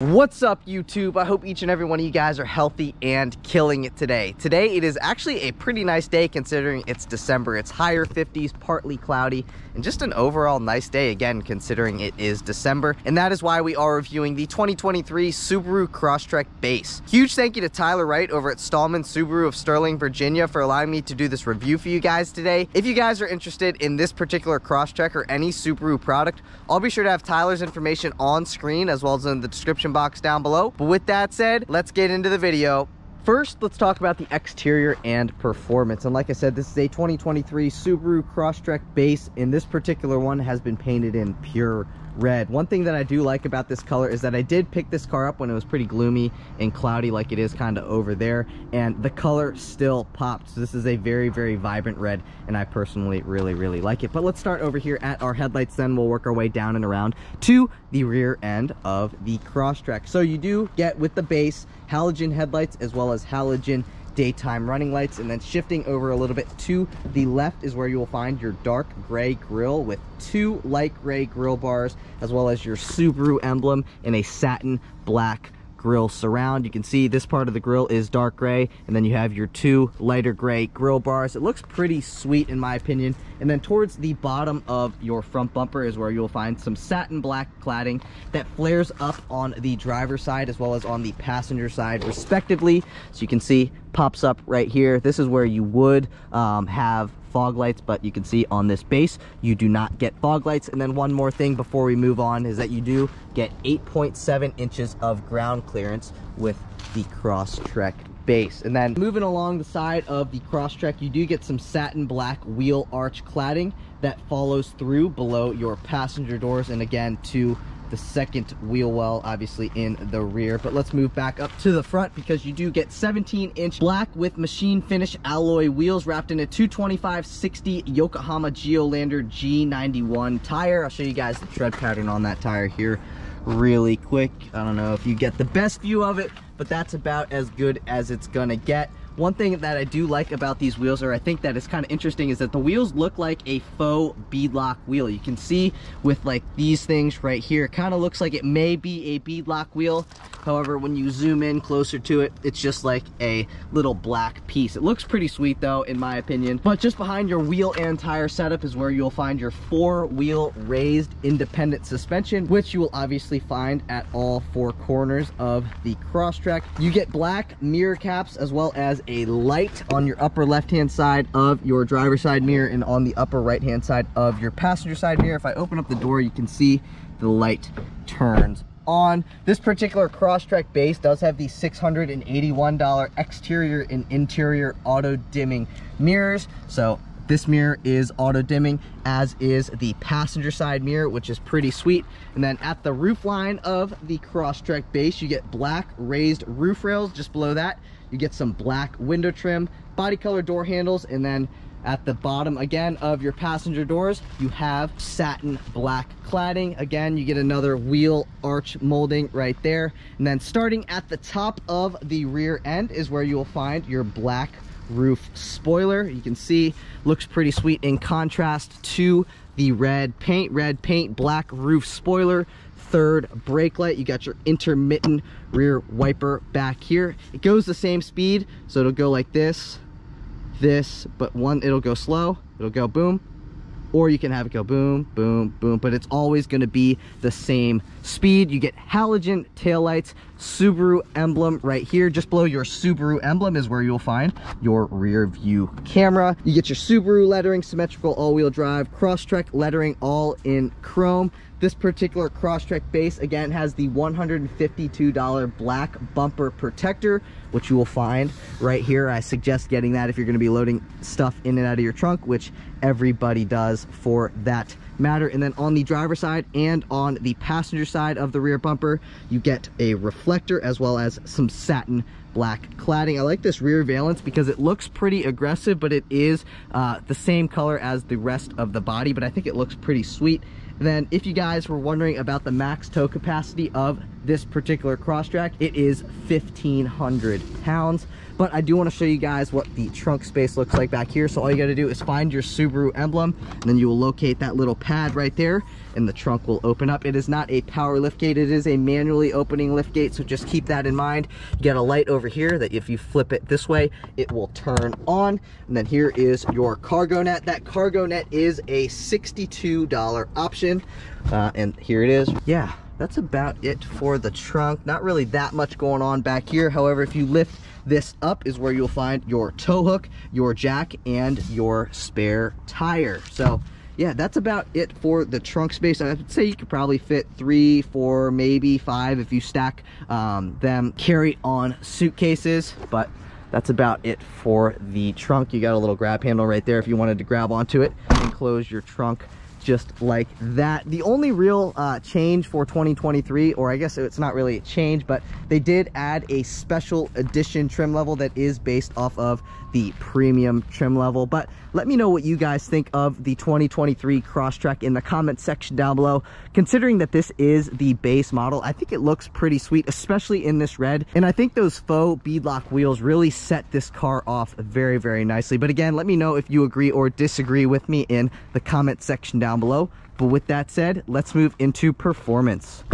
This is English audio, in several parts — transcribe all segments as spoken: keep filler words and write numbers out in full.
What's up, YouTube? I hope each and every one of you guys are healthy and killing it today. Today, it is actually a pretty nice day considering it's December. It's higher fifties, partly cloudy, and just an overall nice day, again, considering it is December. And that is why we are reviewing the twenty twenty-three Subaru Crosstrek base. Huge thank you to Tyler Wright over at Stohlman Subaru of Sterling, Virginia for allowing me to do this review for you guys today. If you guys are interested in this particular Crosstrek or any Subaru product, I'll be sure to have Tyler's information on screen as well as in the description box down below. But with that said, let's get into the video. First, let's talk about the exterior and performance. And like I said, this is a twenty twenty-three Subaru Crosstrek base, and this particular one has been painted in pure red. One thing that I do like about this color is that I did pick this car up when it was pretty gloomy and cloudy like it is kind of over there, and the color still popped. So this is a very, very vibrant red, and I personally really, really like it. But let's start over here at our headlights, then we'll work our way down and around to the rear end of the Crosstrek. So you do get with the base halogen headlights as well as halogen daytime running lights, and then shifting over a little bit to the left is where you will find your dark gray grille with two light gray grille bars as well as your Subaru emblem in a satin black grille surround. You can see this part of the grille is dark gray, and then you have your two lighter gray grille bars. It looks pretty sweet in my opinion. And then towards the bottom of your front bumper is where you'll find some satin black cladding that flares up on the driver's side as well as on the passenger side respectively. So you can see pops up right here. This is where you would um, have fog lights, but you can see on this base you do not get fog lights. And then one more thing before we move on is that you do get eight point seven inches of ground clearance with the Crosstrek base. And then moving along the side of the Crosstrek, you do get some satin black wheel arch cladding that follows through below your passenger doors and again to the second wheel well, obviously in the rear. But let's move back up to the front because you do get seventeen inch black with machine finish alloy wheels wrapped in a two twenty-five sixty Yokohama Geolander G ninety-one tire. I'll show you guys the tread pattern on that tire here really quick. I don't know if you get the best view of it, but that's about as good as it's gonna get. One thing that I do like about these wheels, or I think that is kind of interesting, is that the wheels look like a faux beadlock wheel. You can see with like these things right here, it kind of looks like it may be a beadlock wheel. However, when you zoom in closer to it, it's just like a little black piece. It looks pretty sweet though, in my opinion. But just behind your wheel and tire setup is where you'll find your four-wheel raised independent suspension, which you will obviously find at all four corners of the Crosstrek. You get black mirror caps as well as a light on your upper left-hand side of your driver's side mirror and on the upper right-hand side of your passenger side mirror. If I open up the door, you can see the light turns on. This particular Crosstrek base does have the six hundred eighty-one dollar exterior and interior auto-dimming mirrors. So this mirror is auto-dimming, as is the passenger side mirror, which is pretty sweet. And then at the roof line of the Crosstrek base, you get black raised roof rails. Just below that, you get some black window trim, body color door handles, and then at the bottom again of your passenger doors, you have satin black cladding. Again, you get another wheel arch molding right there. And then starting at the top of the rear end is where you'll find your black roof spoiler. You can see looks pretty sweet in contrast to the red paint. Red paint, black roof spoiler, third brake light. You got your intermittent rear wiper back here. It goes the same speed, so it'll go like this, this, but one, it'll go slow, it'll go boom, or you can have it go boom, boom, boom, but it's always going to be the same speed. You get halogen taillights, Subaru emblem right here. Just below your Subaru emblem is where you'll find your rear view camera. You get your Subaru lettering, symmetrical all-wheel drive, Crosstrek lettering all in chrome. This particular Crosstrek base, again, has the one hundred fifty-two dollar black bumper protector, which you will find right here. I suggest getting that if you're going to be loading stuff in and out of your trunk, which everybody does for that matter. And then on the driver's side and on the passenger side of the rear bumper, you get a reflector as well as some satin black cladding. I like this rear valance because it looks pretty aggressive, but it is uh, the same color as the rest of the body, but I think it looks pretty sweet. Then if you guys were wondering about the max tow capacity of this particular Crosstrek, it is fifteen hundred pounds. But I do want to show you guys what the trunk space looks like back here. So all you got to do is find your Subaru emblem, and then you will locate that little pad right there, and the trunk will open up. It is not a power liftgate, it is a manually opening liftgate, so just keep that in mind. You got a light over here that if you flip it this way, it will turn on. And then here is your cargo net. That cargo net is a sixty-two dollar option, uh, and here it is. Yeah, that's about it for the trunk. Not really that much going on back here. However, if you lift this up is where you'll find your tow hook, your jack, and your spare tire. So yeah, that's about it for the trunk space. I would say you could probably fit three, four, maybe five if you stack um, them carry-on suitcases, but that's about it for the trunk. You got a little grab handle right there if you wanted to grab onto it and close your trunk just like that. The only real uh, change for twenty twenty-three, or I guess it's not really a change, but they did add a special edition trim level that is based off of the premium trim level. But let me know what you guys think of the twenty twenty-three Crosstrek in the comment section down below. Considering that this is the base model, I think it looks pretty sweet, especially in this red. And I think those faux beadlock wheels really set this car off very, very nicely. But again, let me know if you agree or disagree with me in the comment section down below. But with that said, let's move into performance.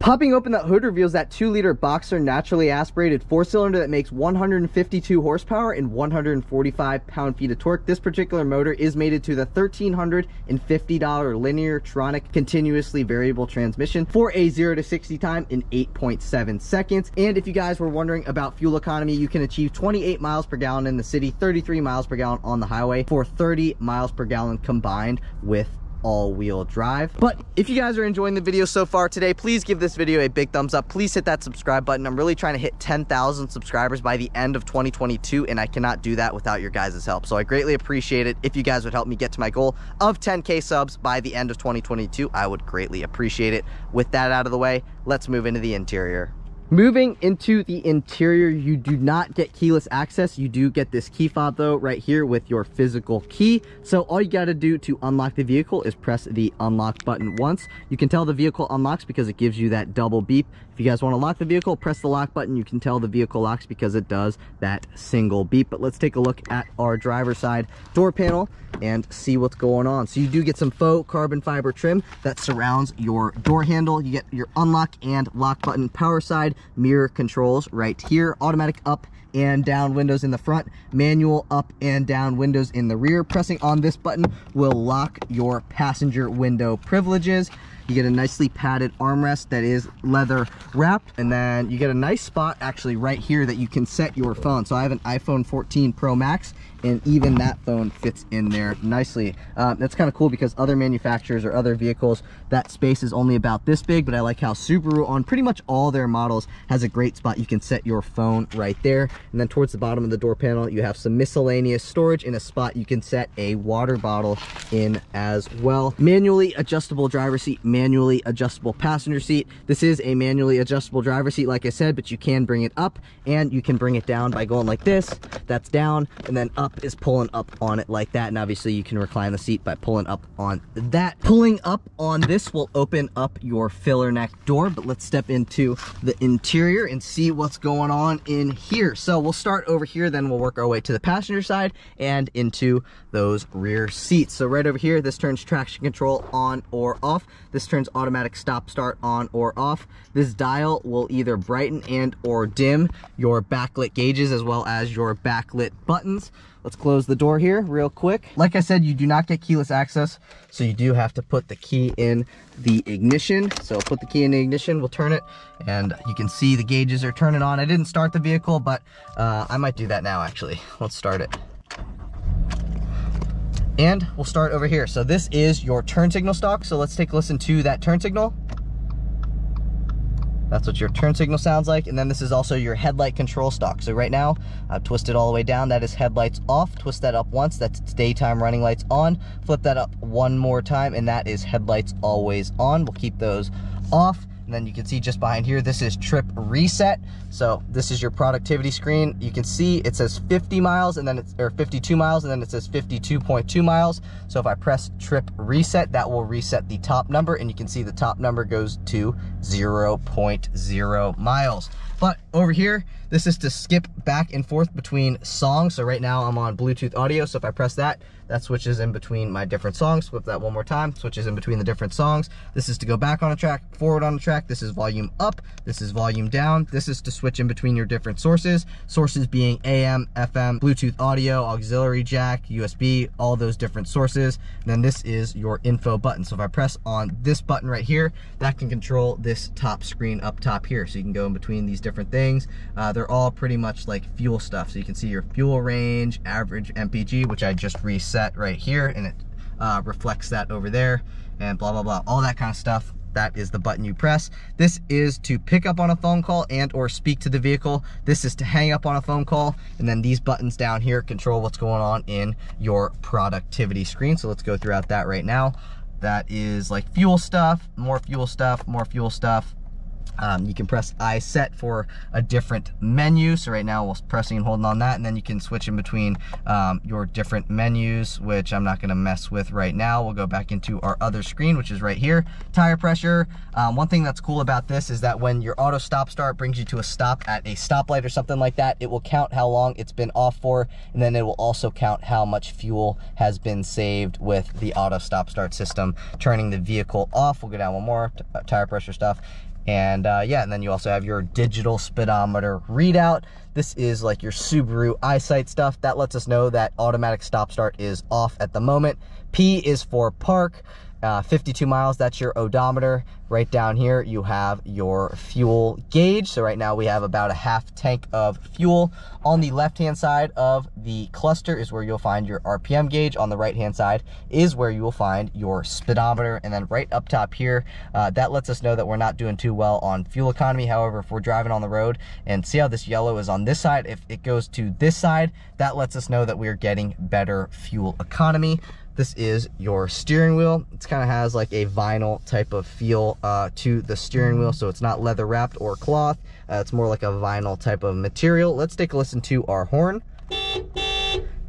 Popping open that hood reveals that two liter boxer naturally aspirated four-cylinder that makes one hundred fifty-two horsepower and one hundred forty-five pound-feet of torque. This particular motor is mated to the one thousand three hundred fifty dollar Lineartronic continuously variable transmission for a zero to sixty time in eight point seven seconds. And if you guys were wondering about fuel economy, you can achieve twenty-eight miles per gallon in the city, thirty-three miles per gallon on the highway for thirty miles per gallon combined with all-wheel drive. But if you guys are enjoying the video so far today, please give this video a big thumbs up. Please hit that subscribe button. I'm really trying to hit ten thousand subscribers by the end of twenty twenty-two, and I cannot do that without your guys' help. So I greatly appreciate it. If you guys would help me get to my goal of ten K subs by the end of twenty twenty-two, I would greatly appreciate it. With that out of the way, let's move into the interior. Moving into the interior, you do not get keyless access. You do get this key fob though right here with your physical key. So all you got to do to unlock the vehicle is press the unlock button once. You can tell the vehicle unlocks because it gives you that double beep. If you guys want to lock the vehicle, press the lock button. You can tell the vehicle locks because it does that single beep. But let's take a look at our driver's side door panel and see what's going on. So you do get some faux carbon fiber trim that surrounds your door handle. You get your unlock and lock button, power side mirror controls right here, automatic up and down windows in the front, manual up and down windows in the rear. Pressing on this button will lock your passenger window privileges. You get a nicely padded armrest that is leather wrapped, and then you get a nice spot actually right here that you can set your phone. So I have an iPhone fourteen Pro Max, and even that phone fits in there nicely. Um, that's kind of cool because other manufacturers or other vehicles, that space is only about this big, but I like how Subaru on pretty much all their models has a great spot. You can set your phone right there. And then towards the bottom of the door panel, you have some miscellaneous storage in a spot you can set a water bottle in as well. Manually adjustable driver's seat, manually adjustable passenger seat. This is a manually adjustable driver's seat, like I said, but you can bring it up and you can bring it down by going like this. That's down, and then up is pulling up on it like that. And obviously you can recline the seat by pulling up on that. Pulling up on this will open up your filler neck door. But let's step into the interior and see what's going on in here. So we'll start over here, then we'll work our way to the passenger side and into those rear seats. So right over here, this turns traction control on or off. This turns automatic stop start on or off. This dial will either brighten and or dim your backlit gauges as well as your backlit buttons. Let's close the door here real quick. Like I said, you do not get keyless access, so you do have to put the key in the ignition. So put the key in the ignition, we'll turn it, and you can see the gauges are turning on. I didn't start the vehicle, but uh, I might do that now actually. Let's start it. And we'll start over here. So this is your turn signal stalk. So let's take a listen to that turn signal. That's what your turn signal sounds like. And then this is also your headlight control stalk. So right now, I've twisted all the way down. That is headlights off. Twist that up once. That's daytime running lights on. Flip that up one more time, and that is headlights always on. We'll keep those off. And then you can see just behind here, this is trip reset. So this is your productivity screen. You can see it says fifty miles and then it's, or fifty-two miles, and then it says fifty-two point two miles. So if I press trip reset, that will reset the top number, and you can see the top number goes to zero point zero miles. But over here, this is to skip back and forth between songs. So right now I'm on Bluetooth audio. So if I press that, that switches in between my different songs. Flip that one more time, switches in between the different songs. This is to go back on a track, forward on a track. This is volume up, this is volume down. This is to switch in between your different sources. Sources being A M, F M, Bluetooth audio, auxiliary jack, U S B, all those different sources. And then this is your info button. So if I press on this button right here, that can control this top screen up top here. So you can go in between these different things. Uh, they're all pretty much like fuel stuff. So you can see your fuel range, average M P G, which I just reset right here, and it uh, reflects that over there, and blah, blah, blah, all that kind of stuff. That is the button you press. This is to pick up on a phone call and or speak to the vehicle. This is to hang up on a phone call. And then these buttons down here control what's going on in your productivity screen. So let's go throughout that right now. That is like fuel stuff, more fuel stuff, more fuel stuff. Um, you can press I set for a different menu. So right now we're pressing and holding on that, and then you can switch in between um, your different menus, which I'm not going to mess with right now. We'll go back into our other screen, which is right here, tire pressure. Um, one thing that's cool about this is that when your auto stop start brings you to a stop at a stoplight or something like that, it will count how long it's been off for, and then it will also count how much fuel has been saved with the auto stop start system turning the vehicle off. We'll go down one more, tire pressure stuff. And uh, yeah, and then you also have your digital speedometer readout. This is like your Subaru EyeSight stuff. That lets us know that automatic stop start is off at the moment. P is for park, uh, fifty-two miles, that's your odometer. Right down here, you have your fuel gauge. So right now we have about a half tank of fuel. On the left-hand side of the cluster is where you'll find your R P M gauge. On the right-hand side is where you will find your speedometer. And then right up top here, uh, that lets us know that we're not doing too well on fuel economy. However, if we're driving on the road and see how this yellow is on this side, if it goes to this side, that lets us know that we're getting better fuel economy. This is your steering wheel. It kind of has like a vinyl type of feel uh, to the steering wheel. So it's not leather wrapped or cloth. Uh, it's more like a vinyl type of material. Let's take a listen to our horn.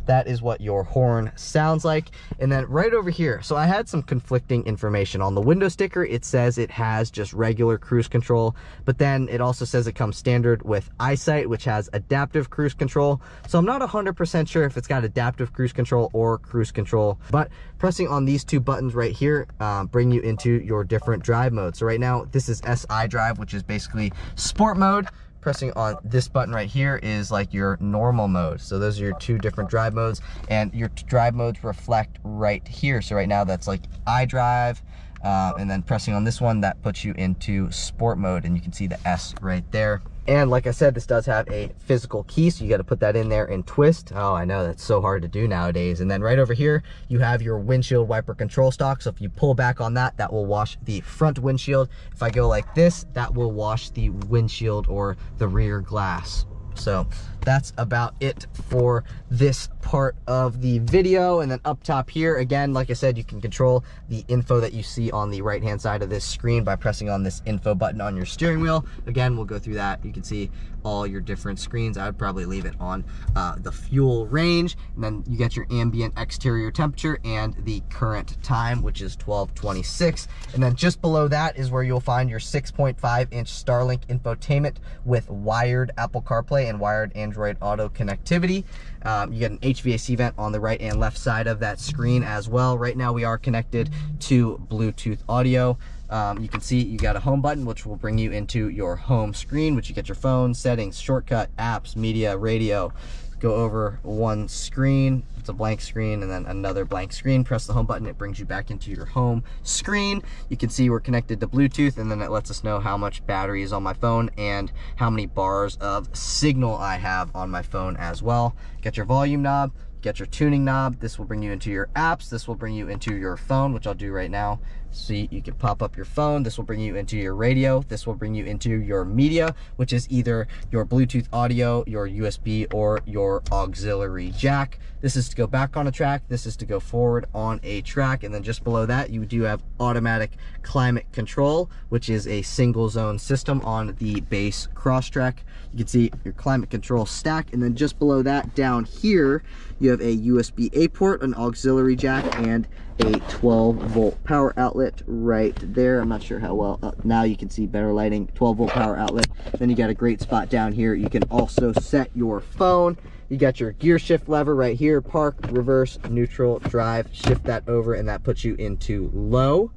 That is what your horn sounds like. And then right over here, so I had some conflicting information. On the window sticker, it says it has just regular cruise control, but then it also says it comes standard with EyeSight, which has adaptive cruise control. So I'm not one hundred percent sure if it's got adaptive cruise control or cruise control, but pressing on these two buttons right here uh, bring you into your different drive modes. So right now, this is S I drive, which is basically sport mode. Pressing on this button right here is like your normal mode. So those are your two different drive modes, and your drive modes reflect right here. So right now that's like iDrive, uh, and then pressing on this one, that puts you into sport mode, and you can see the S right there. And like I said, this does have a physical key, so you got to put that in there and twist. Oh, I know, that's so hard to do nowadays. And then right over here, you have your windshield wiper control stock. So if you pull back on that, that will wash the front windshield. If I go like this, that will wash the windshield or the rear glass. So that's about it for this part of the video. And then up top here, again, like I said, you can control the info that you see on the right-hand side of this screen by pressing on this info button on your steering wheel. Again, we'll go through that. You can see all your different screens. I would probably leave it on uh, the fuel range. And then you get your ambient exterior temperature and the current time, which is twelve twenty-six. And then just below that is where you'll find your six point five inch Starlink infotainment with wired Apple CarPlay and wired Android Auto connectivity. Um, you get an H V A C vent on the right and left side of that screen as well. Right now we are connected to Bluetooth audio. Um, you can see you got a home button, which will bring you into your home screen, which you get your phone, settings, shortcut, apps, media, radio. Go over one screen, it's a blank screen, and then another blank screen. Press the home button, it brings you back into your home screen. You can see we're connected to Bluetooth, and then it lets us know how much battery is on my phone and how many bars of signal I have on my phone as well. Get your volume knob, get your tuning knob. This will bring you into your apps. This will bring you into your phone, which I'll do right now. seat, you can pop up your phone. This will bring you into your radio. This will bring you into your media, which is either your Bluetooth audio, your U S B, or your auxiliary jack. This is to go back on a track. This is to go forward on a track. And then just below that, you do have automatic climate control, which is a single zone system on the base Crosstrek. You can see your climate control stack. And then just below that, down here, you have a U S B A port, an auxiliary jack, and a twelve volt power outlet right there. I'm not sure how well, uh, now you can see better lighting, twelve volt power outlet. Then you got a great spot down here. You can also set your phone. You got your gear shift lever right here, park, reverse, neutral, drive, shift that over, and that puts you into low.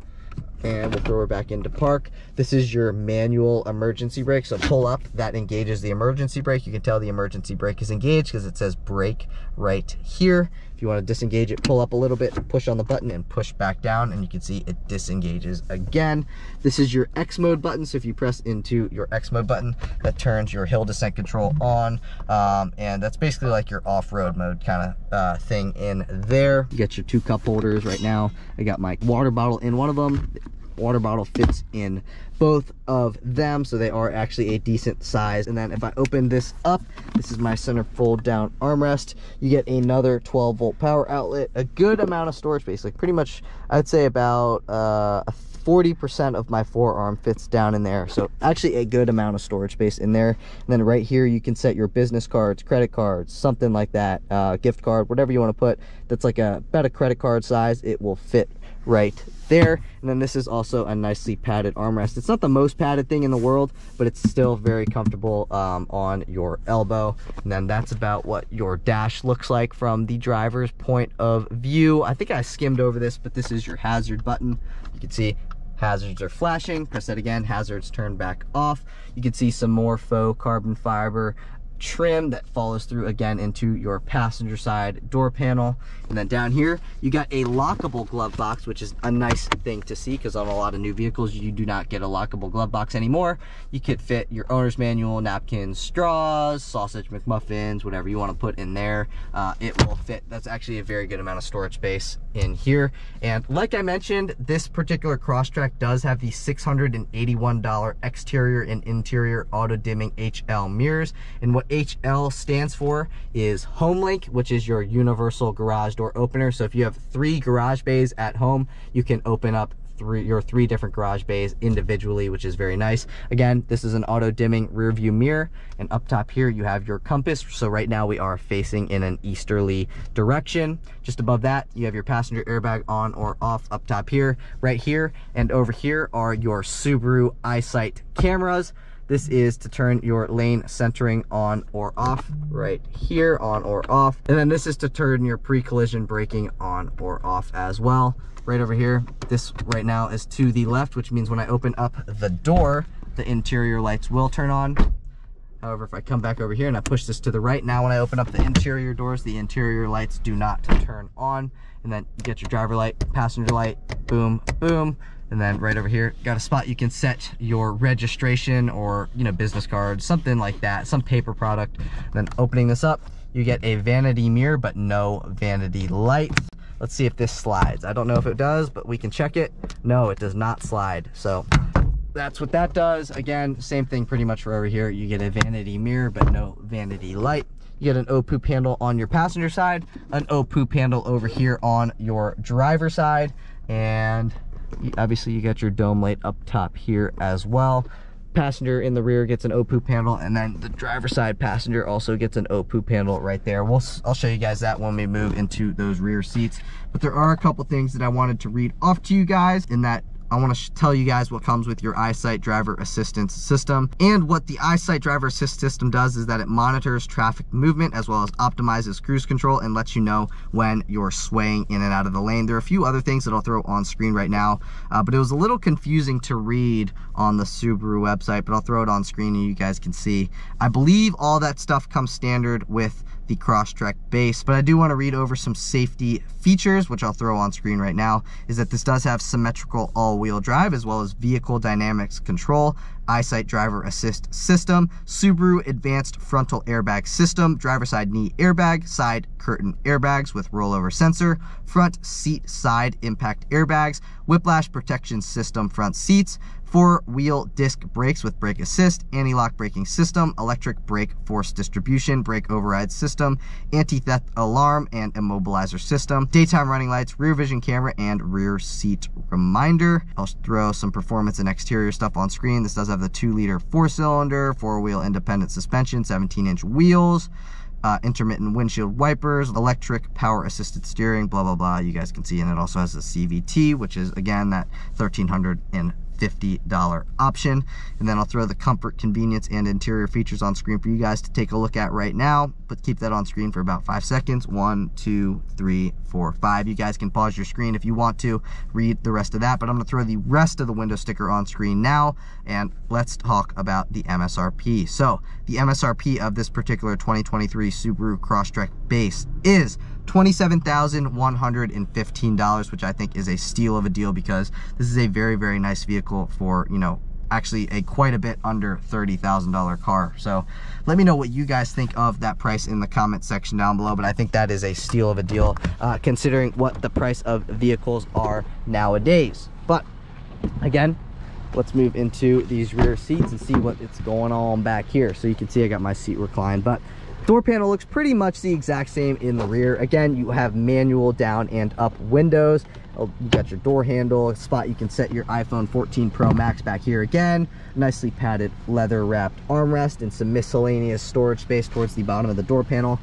And we'll throw her back into park. This is your manual emergency brake. So pull up, that engages the emergency brake. You can tell the emergency brake is engaged because it says brake right here. If you want to disengage it, pull up a little bit, push on the button, and push back down, and you can see it disengages again. This is your X mode button. So if you press into your X mode button, that turns your hill descent control on. Um, and that's basically like your off-road mode kind of uh, thing in there. You got your two cup holders right now. I got my water bottle in one of them. Water bottle fits in both of them, so they are actually a decent size. And then if I open this up, this is my center fold down armrest. You get another twelve volt power outlet, a good amount of storage space. Like pretty much I'd say about uh forty percent of my forearm fits down in there, so actually a good amount of storage space in there. And then right here you can set your business cards, credit cards, something like that, uh gift card, whatever you want to put. That's like a about a credit card size. It will fit right there. And then this is also a nicely padded armrest. It's not the most padded thing in the world, but it's still very comfortable um, on your elbow. And then that's about what your dash looks like from the driver's point of view. I think I skimmed over this, but this is your hazard button. You can see hazards are flashing. Press that again, hazards turn back off. You can see some more faux carbon fiber trim that follows through again into your passenger side door panel. And then down here you got a lockable glove box, which is a nice thing to see because on a lot of new vehicles you do not get a lockable glove box anymore. You could fit your owner's manual, napkins, straws, sausage McMuffins, whatever you want to put in there. Uh, it will fit. That's actually a very good amount of storage space in here. And like I mentioned, this particular Crosstrek does have the six hundred eighty-one dollar exterior and interior auto dimming H L mirrors. And what H L stands for is HomeLink, which is your universal garage door opener. So if you have three garage bays at home, you can open up three your three different garage bays individually, which is very nice. Again, this is an auto dimming rear view mirror. And up top here you have your compass. So right now we are facing in an easterly direction. Just above that you have your passenger airbag on or off up top here. Right here and over here are your Subaru EyeSight cameras. This is to turn your lane centering on or off right here, on or off. And then this is to turn your pre-collision braking on or off as well. Right over here, this right now is to the left, which means when I open up the door, the interior lights will turn on. However, if I come back over here and I push this to the right, now when I open up the interior doors, the interior lights do not turn on. And then you get your driver light, passenger light, boom, boom. And then right over here, got a spot you can set your registration or, you know, business card, something like that, some paper product. And then opening this up, you get a vanity mirror, but no vanity lights. Let's see if this slides. I don't know if it does, but we can check it. No, it does not slide. So that's what that does. Again, same thing pretty much for over here. You get a vanity mirror, but no vanity light. You get an oh poop handle on your passenger side, an oh poop handle over here on your driver's side, and obviously you got your dome light up top here as well. Passenger in the rear gets an oh poop handle, and then the driver's side passenger also gets an oh poop handle right there. We'll, I'll show you guys that when we move into those rear seats. But there are a couple things that I wanted to read off to you guys, in that I want to tell you guys what comes with your EyeSight driver assistance system. And what the EyeSight driver assist system does is that it monitors traffic movement as well as optimizes cruise control and lets you know when you're swaying in and out of the lane. There are a few other things that I'll throw on screen right now, uh, but it was a little confusing to read on the Subaru website, but I'll throw it on screen and you guys can see. I believe all that stuff comes standard with the Crosstrek base, but I do want to read over some safety features, which I'll throw on screen right now, is that this does have symmetrical all-wheel drive as well as vehicle dynamics control, EyeSight driver assist system, Subaru advanced frontal airbag system, driver side knee airbag, side curtain airbags with rollover sensor, front seat side impact airbags, whiplash protection system front seats, four-wheel disc brakes with brake assist, anti-lock braking system, electric brake force distribution, brake override system, anti-theft alarm and immobilizer system, daytime running lights, rear vision camera, and rear seat reminder. I'll throw some performance and exterior stuff on screen. This does have the two liter four-cylinder, four-wheel independent suspension, seventeen inch wheels, uh, intermittent windshield wipers, electric power assisted steering, blah, blah, blah. You guys can see, and it also has a C V T, which is, again, that thirteen hundred fifty dollar option. And then I'll throw the comfort, convenience, and interior features on screen for you guys to take a look at right now, but keep that on screen for about five seconds. One, two, three, four, five. You guys can pause your screen if you want to read the rest of that, but I'm gonna throw the rest of the window sticker on screen now, and let's talk about the M S R P. So the M S R P of this particular twenty twenty-three Subaru Crosstrek base is twenty-seven thousand one hundred fifteen dollars, which I think is a steal of a deal, because this is a very, very nice vehicle for, you know, actually a quite a bit under thirty thousand dollar car. So let me know what you guys think of that price in the comment section down below, but I think that is a steal of a deal uh, considering what the price of vehicles are nowadays. But again, let's move into these rear seats and see what it's going on back here. So you can see I got my seat reclined, but door panel looks pretty much the exact same in the rear. Again, you have manual down and up windows. You got your door handle, a spot you can set your iPhone fourteen Pro Max back here again. Nicely padded leather wrapped armrest and some miscellaneous storage space towards the bottom of the door panel.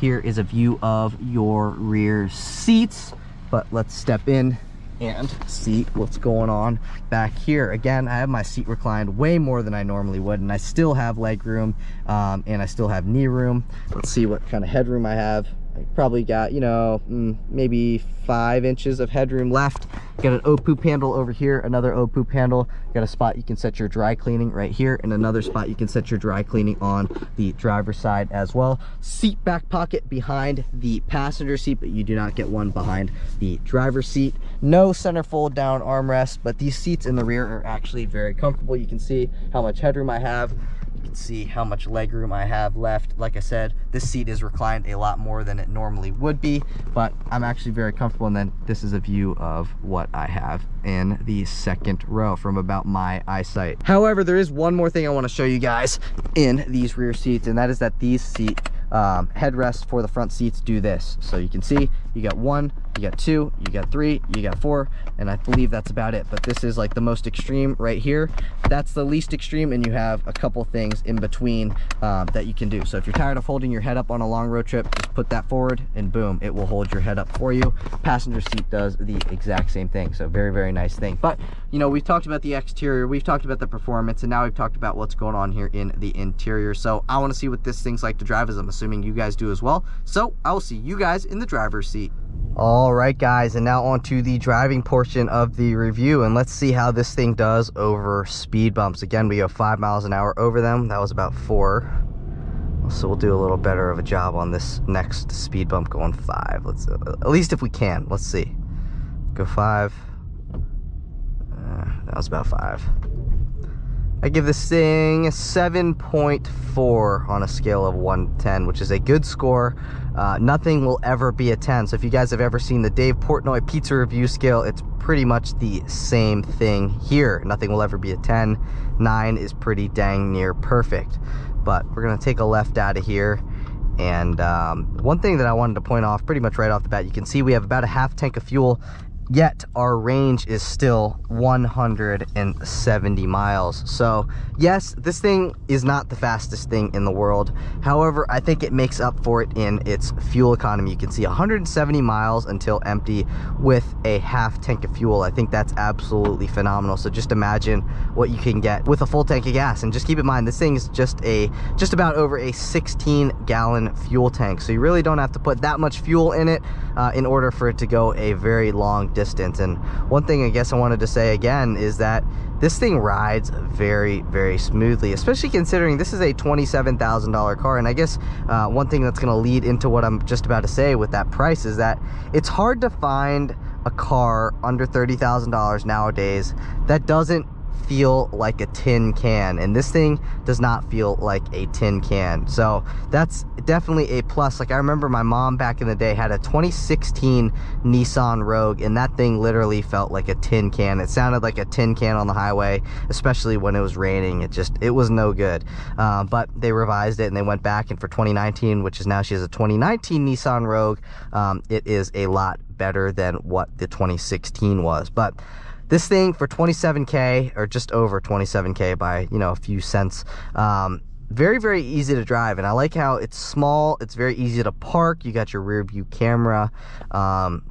Here is a view of your rear seats, but let's step in and see what's going on back here. Again, I have my seat reclined way more than I normally would, and I still have leg room, um, and I still have knee room. Let's see what kind of headroom I have. I probably got, you know, maybe five inches of headroom left. Got an O P U P handle over here, another O P U P handle. Got a spot you can set your dry cleaning right here, and another spot you can set your dry cleaning on the driver's side as well. Seat back pocket behind the passenger seat, but you do not get one behind the driver's seat. No centerfold down armrest, but these seats in the rear are actually very comfortable. You can see how much headroom I have. You can see how much leg room I have left. Like I said, this seat is reclined a lot more than it normally would be, but I'm actually very comfortable. And then this is a view of what I have in the second row from about my eyesight. However, there is one more thing I want to show you guys in these rear seats, and that is that these seat um, headrests for the front seats do this. So you can see you got one, you got two, you got three, you got four, and I believe that's about it. But this is like the most extreme right here. That's the least extreme, and you have a couple things in between um, that you can do. So if you're tired of holding your head up on a long road trip, just put that forward and boom, it will hold your head up for you. Passenger seat does the exact same thing. So very, very nice thing. But you know, we've talked about the exterior, we've talked about the performance, and now we've talked about what's going on here in the interior. So I want to see what this thing's like to drive, as I'm assuming you guys do as well. So I will see you guys in the driver's seat. All right, guys, and now on to the driving portion of the review, and let's see how this thing does over speed bumps. Again, we go five miles an hour over them. That was about four, so we'll do a little better of a job on this next speed bump going five. Let's, at least if we can, let's see. Go five. Uh, that was about five. I give this thing a seven point four on a scale of one to ten, which is a good score. Uh, nothing will ever be a ten. So if you guys have ever seen the Dave Portnoy pizza review scale, it's pretty much the same thing here. Nothing will ever be a ten. nine is pretty dang near perfect. But we're going to take a left out of here. And um, one thing that I wanted to point off pretty much right off the bat, you can see we have about a half tank of fuel, yet our range is still one hundred seventy miles. So yes, this thing is not the fastest thing in the world. However, I think it makes up for it in its fuel economy. You can see one hundred seventy miles until empty with a half tank of fuel. I think that's absolutely phenomenal. So just imagine what you can get with a full tank of gas. And just keep in mind, this thing is just a just about over a sixteen gallon fuel tank. So you really don't have to put that much fuel in it uh, in order for it to go a very long distance. And one thing I guess I wanted to say again is that this thing rides very, very smoothly, especially considering this is a twenty-seven thousand dollar car. And I guess uh, one thing that's going to lead into what I'm just about to say with that price is that it's hard to find a car under thirty thousand dollars nowadays that doesn't feel like a tin can, and this thing does not feel like a tin can. So that's definitely a plus. Like, I remember my mom back in the day had a twenty sixteen Nissan Rogue, and that thing literally felt like a tin can. It sounded like a tin can on the highway, especially when it was raining. It just, it was no good. Uh, but they revised it and they went back, and for twenty nineteen, which is now, she has a twenty nineteen Nissan Rogue, um, it is a lot better than what the twenty sixteen was. But this thing for twenty-seven K, or just over twenty-seven K by, you know, a few cents, um, very, very easy to drive. And I like how it's small. It's very easy to park. You got your rear view camera. Um,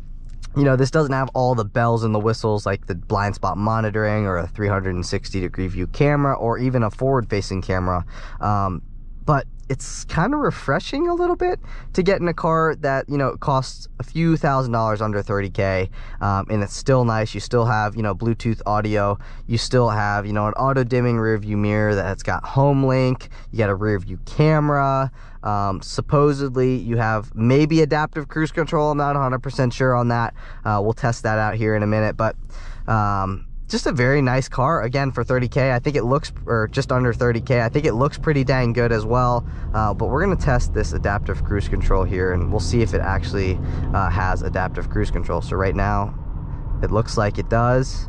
you know, this doesn't have all the bells and the whistles like the blind spot monitoring or a three sixty degree view camera or even a forward facing camera. Um, but it's kind of refreshing a little bit to get in a car that, you know, costs a few thousand dollars under thirty K, um, and it's still nice. You still have, you know, Bluetooth audio. You still have, you know, an auto dimming rear view mirror that's got home link. You got a rear view camera. Um, supposedly you have maybe adaptive cruise control. I'm not one hundred percent sure on that. Uh, we'll test that out here in a minute, but, um, just a very nice car again for thirty K. I think it looks, or just under thirty K. I think it looks pretty dang good as well. Uh, but we're gonna test this adaptive cruise control here, and we'll see if it actually uh, has adaptive cruise control. So right now, it looks like it does.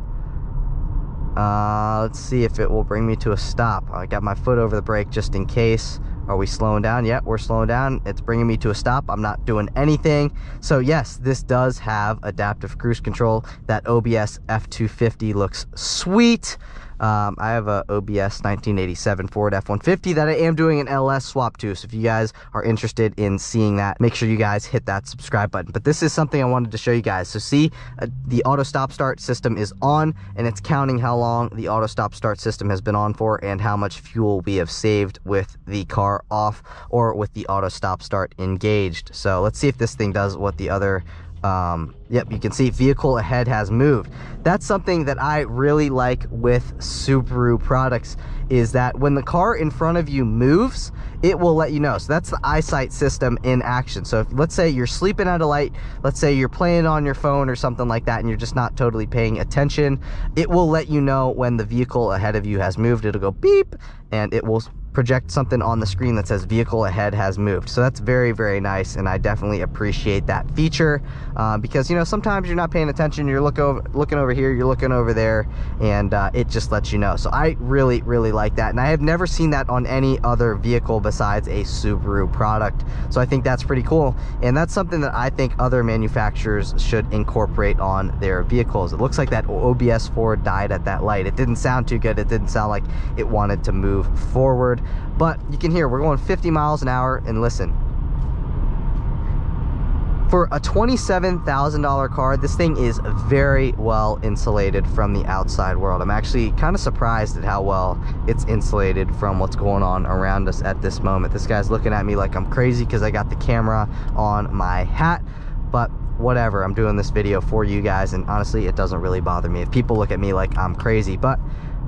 Uh, let's see if it will bring me to a stop. I got my foot over the brake just in case. Are we slowing down? Yeah, we're slowing down. It's bringing me to a stop. I'm not doing anything. So yes, this does have adaptive cruise control. That O B S F two fifty looks sweet. Um, I have a O B S nineteen eighty-seven Ford F one fifty that I am doing an L S swap to. So if you guys are interested in seeing that, make sure you guys hit that subscribe button. But this is something I wanted to show you guys. So see, uh, the auto stop start system is on, and it's counting how long the auto stop start system has been on for and how much fuel we have saved with the car off or with the auto stop start engaged. So let's see if this thing does what the other... Um, yep, you can see vehicle ahead has moved. That's something that I really like with Subaru products, is that when the car in front of you moves, it will let you know. So that's the EyeSight system in action. So if, let's say you're sleeping at a light, let's say you're playing on your phone or something like that, and you're just not totally paying attention, it will let you know when the vehicle ahead of you has moved. It'll go beep, and it will project something on the screen that says vehicle ahead has moved. So that's very, very nice, and I definitely appreciate that feature, uh, because, you know, sometimes you're not paying attention, you're look over, looking over here, you're looking over there, and uh, it just lets you know. So I really, really like that, and I have never seen that on any other vehicle besides a Subaru product. So I think that's pretty cool, and that's something that I think other manufacturers should incorporate on their vehicles. It looks like that O B S four died at that light. It didn't sound too good. It didn't sound like it wanted to move forward. But you can hear we're going fifty miles an hour, and listen, for a twenty-seven thousand dollar car, this thing is very well insulated from the outside world. I'm actually kind of surprised at how well it's insulated from what's going on around us at this moment. This guy's looking at me like I'm crazy because I got the camera on my hat, but whatever, I'm doing this video for you guys, and honestly, it doesn't really bother me if people look at me like I'm crazy. But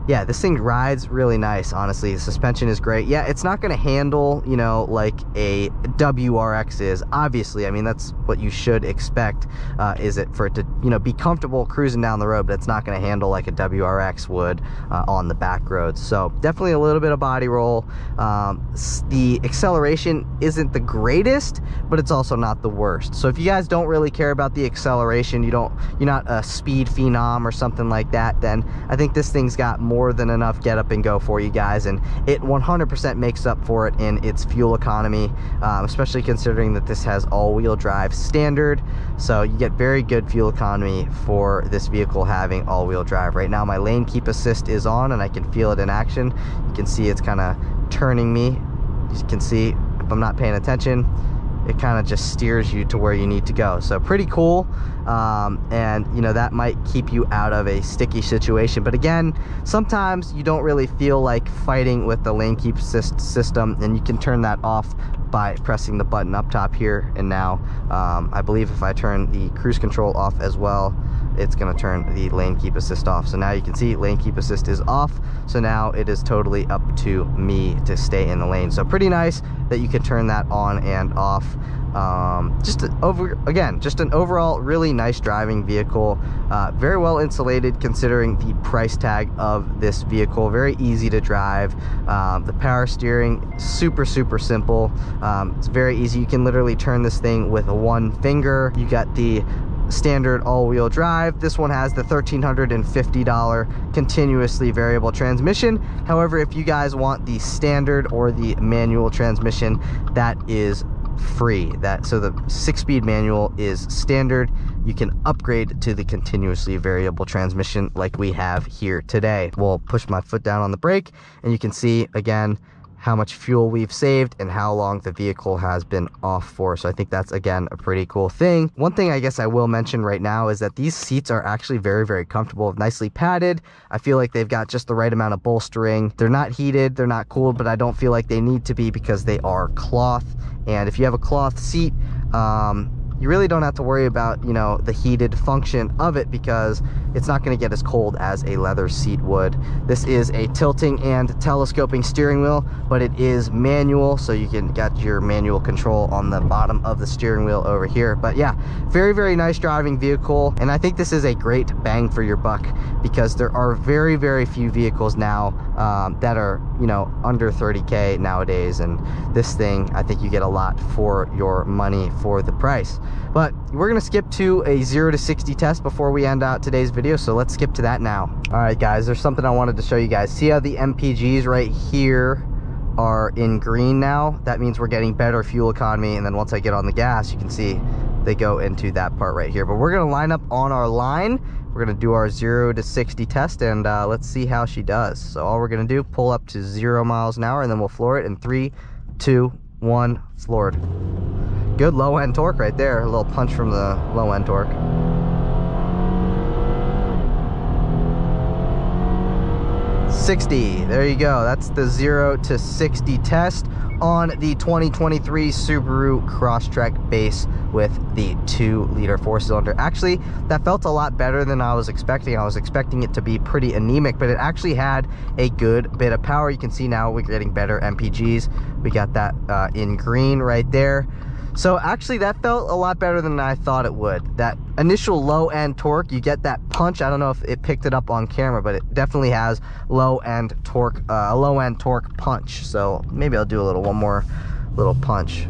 yeah, this thing rides really nice, honestly. The suspension is great. Yeah, it's not going to handle, you know, like a W R X is. Obviously, I mean, that's what you should expect, uh, is it for it to, you know, be comfortable cruising down the road, but it's not going to handle like a W R X would uh, on the back roads. So definitely a little bit of body roll. Um, the acceleration isn't the greatest, but it's also not the worst. So if you guys don't really care about the acceleration, you don't, you're not a speed phenom or something like that, then I think this thing's got more more than enough get up and go for you guys, and it one hundred percent makes up for it in its fuel economy, um, especially considering that this has all-wheel drive standard. So you get very good fuel economy for this vehicle having all-wheel drive. Right now my lane keep assist is on, and I can feel it in action. You can see it's kind of turning me. You can see if I'm not paying attention, it kind of just steers you to where you need to go. So pretty cool, um, and you know, that might keep you out of a sticky situation. But again, sometimes you don't really feel like fighting with the lane keep system, and you can turn that off by pressing the button up top here. And now um, I believe if I turn the cruise control off as well, it's going to turn the lane keep assist off. So now you can see lane keep assist is off. So now it is totally up to me to stay in the lane. So pretty nice that you can turn that on and off. Um, just over again, just an overall really nice driving vehicle. Uh, very well insulated considering the price tag of this vehicle. Very easy to drive. Um, the power steering, super super simple. Um, it's very easy. You can literally turn this thing with one finger. You got the standard all-wheel drive. This one has the one thousand three hundred fifty dollar continuously variable transmission. However, if you guys want the standard or the manual transmission, that is free. That so the six-speed manual is standard. You can upgrade to the continuously variable transmission like we have here today. We'll push my foot down on the brake and you can see again how much fuel we've saved and how long the vehicle has been off for. So I think that's, again, a pretty cool thing. One thing I guess I will mention right now is that these seats are actually very, very comfortable, nicely padded. I feel like they've got just the right amount of bolstering. They're not heated, they're not cooled, but I don't feel like they need to be because they are cloth. And if you have a cloth seat, um, you really don't have to worry about, you know, the heated function of it because it's not going to get as cold as a leather seat would. This is a tilting and telescoping steering wheel, but it is manual, so you can get your manual control on the bottom of the steering wheel over here. But yeah, very, very nice driving vehicle, and I think this is a great bang for your buck because there are very, very few vehicles now um, that are, you know, under thirty K nowadays, and this thing, I think you get a lot for your money for the price. But we're going to skip to a zero to sixty test before we end out today's video, so let's skip to that now. All right, guys, there's something I wanted to show you guys. See how the M P Gs right here are in green now? That means we're getting better fuel economy, and then once I get on the gas, you can see they go into that part right here. But we're going to line up on our line. We're going to do our zero to sixty test, and uh, let's see how she does. So all we're going to do, pull up to zero miles an hour, and then we'll floor it in three, two, one, floored. Good low end torque right there, a little punch from the low end torque. sixty, there you go. That's the zero to sixty test on the twenty twenty-three Subaru Crosstrek base with the two liter four cylinder. Actually, that felt a lot better than I was expecting. I was expecting it to be pretty anemic, but it actually had a good bit of power. You can see now we're getting better M P Gs. We got that uh, in green right there. So actually that felt a lot better than I thought it would. That initial low end torque, you get that punch. I don't know if it picked it up on camera, but it definitely has low end torque, a uh, low end torque punch. So maybe I'll do a little one more little punch.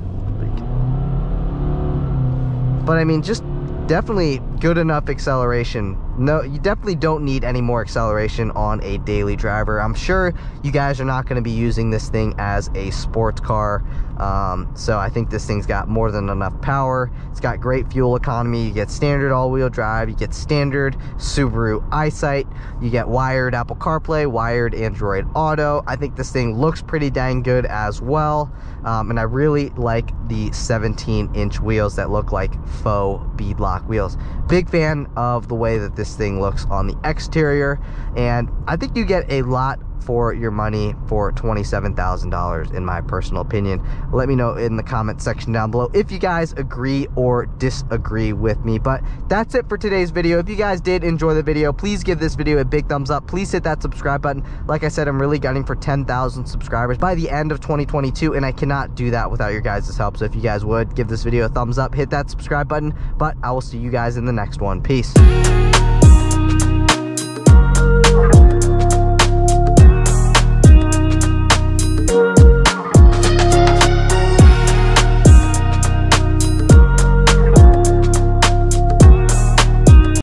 But I mean, just definitely good enough acceleration. No, you definitely don't need any more acceleration on a daily driver. I'm sure you guys are not going to be using this thing as a sports car, um, so I think this thing's got more than enough power. It's got great fuel economy. You get standard all-wheel drive, you get standard Subaru EyeSight, you get wired Apple CarPlay, wired Android Auto. I think this thing looks pretty dang good as well, um, and I really like the seventeen inch wheels that look like faux beadlock wheels. Big fan of the way that this This thing looks on the exterior, and I think you get a lot for your money for twenty-seven thousand dollars in my personal opinion. Let me know in the comment section down below if you guys agree or disagree with me. But that's it for today's video. If you guys did enjoy the video, please give this video a big thumbs up. Please hit that subscribe button. Like I said, I'm really gunning for ten thousand subscribers by the end of twenty twenty-two, and I cannot do that without your guys' help. So if you guys would give this video a thumbs up, hit that subscribe button, but I will see you guys in the next one. Peace.